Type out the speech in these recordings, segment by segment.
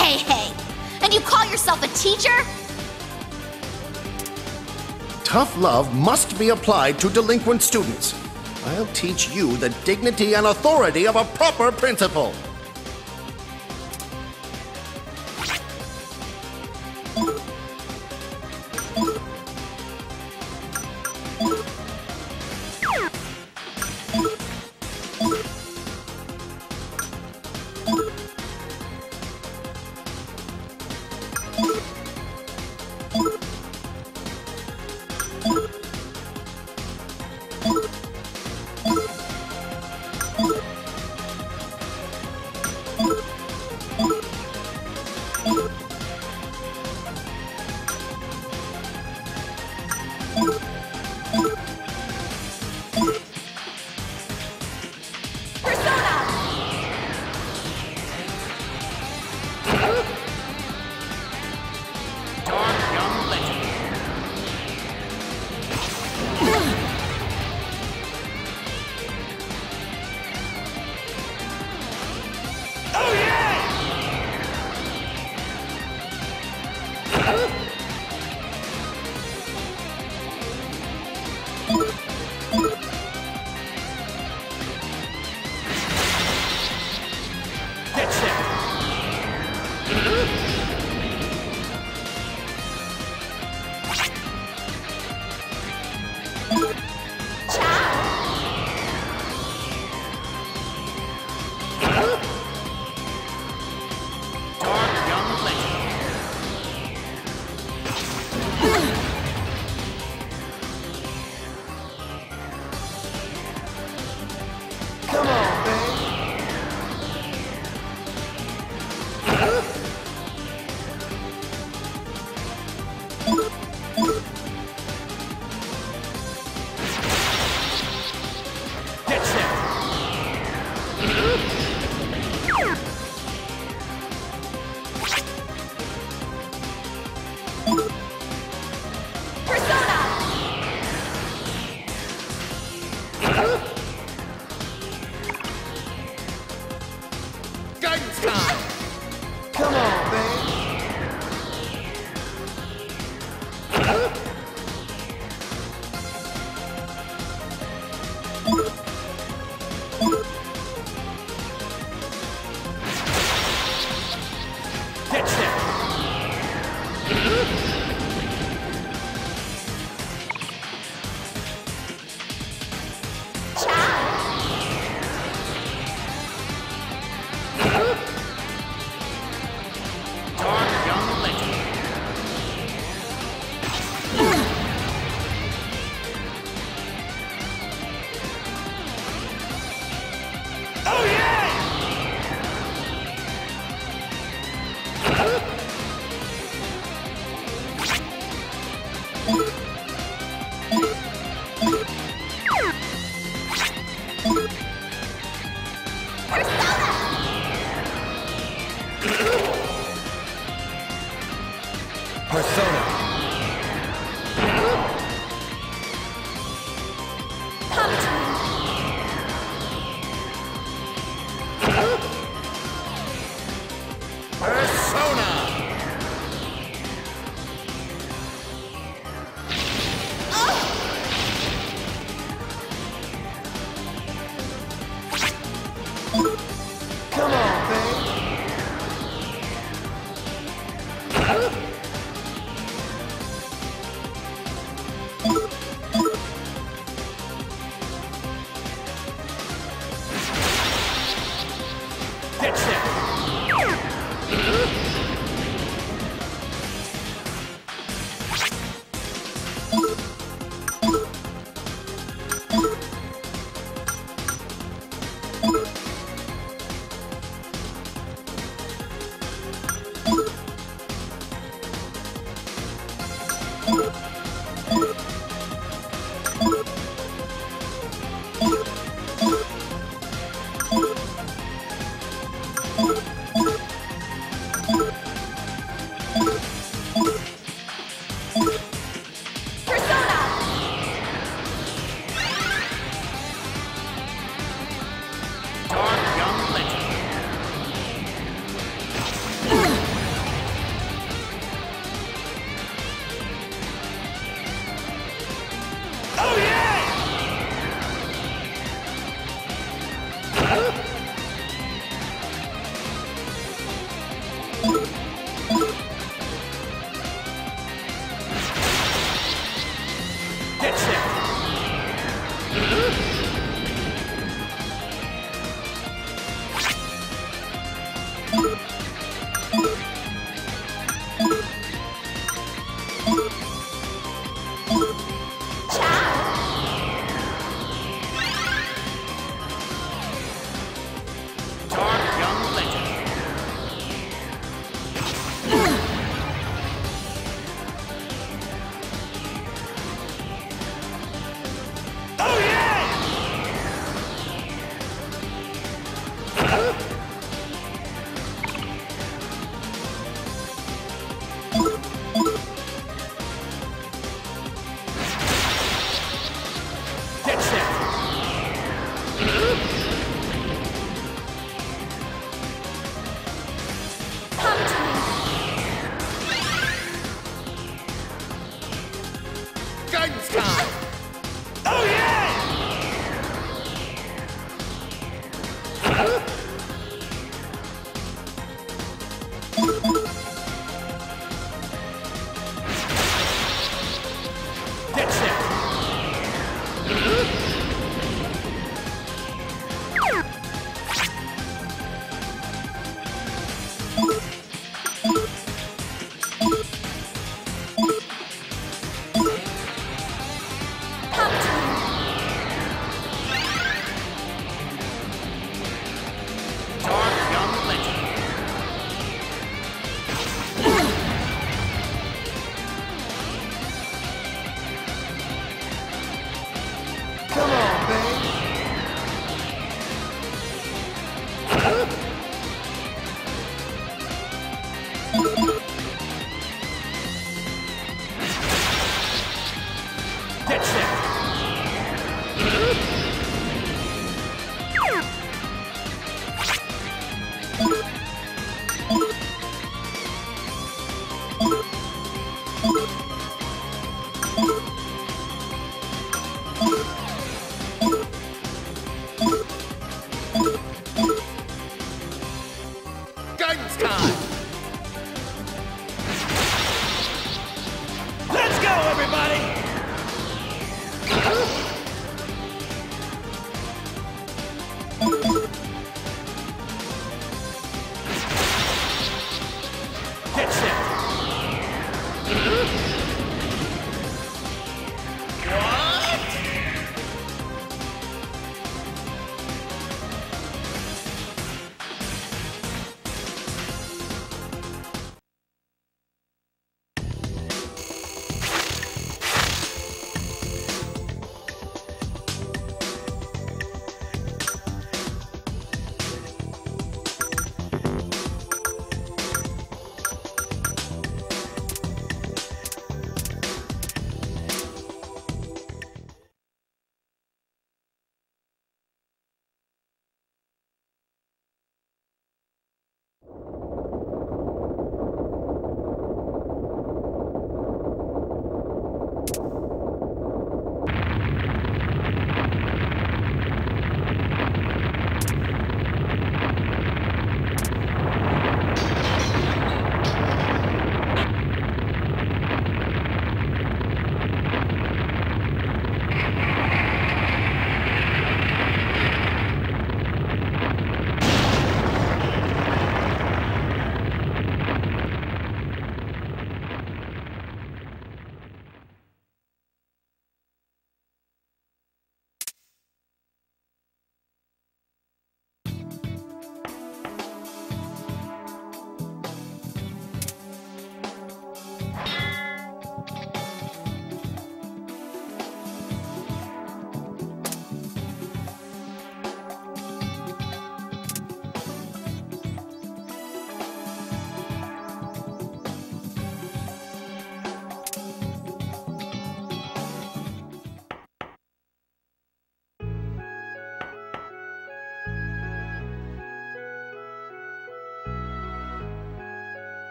Hey! And you call yourself a teacher? Tough love must be applied to delinquent students. I'll teach you the dignity and authority of a proper principal.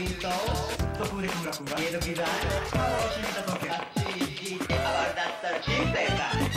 リントそこでクラクラ家の機材顔を閉めた時はっちり引いて暴れだったら人生かい。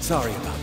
Sorry about that.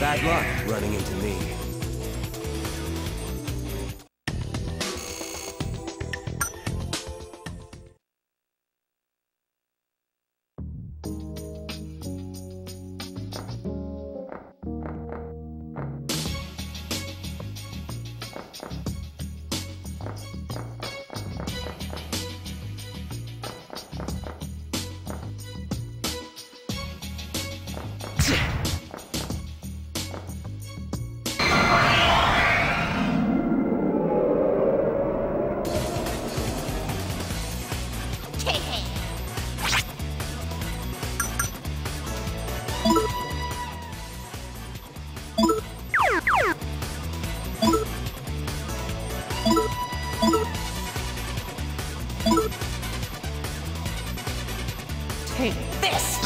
Bad luck running into me. Take this!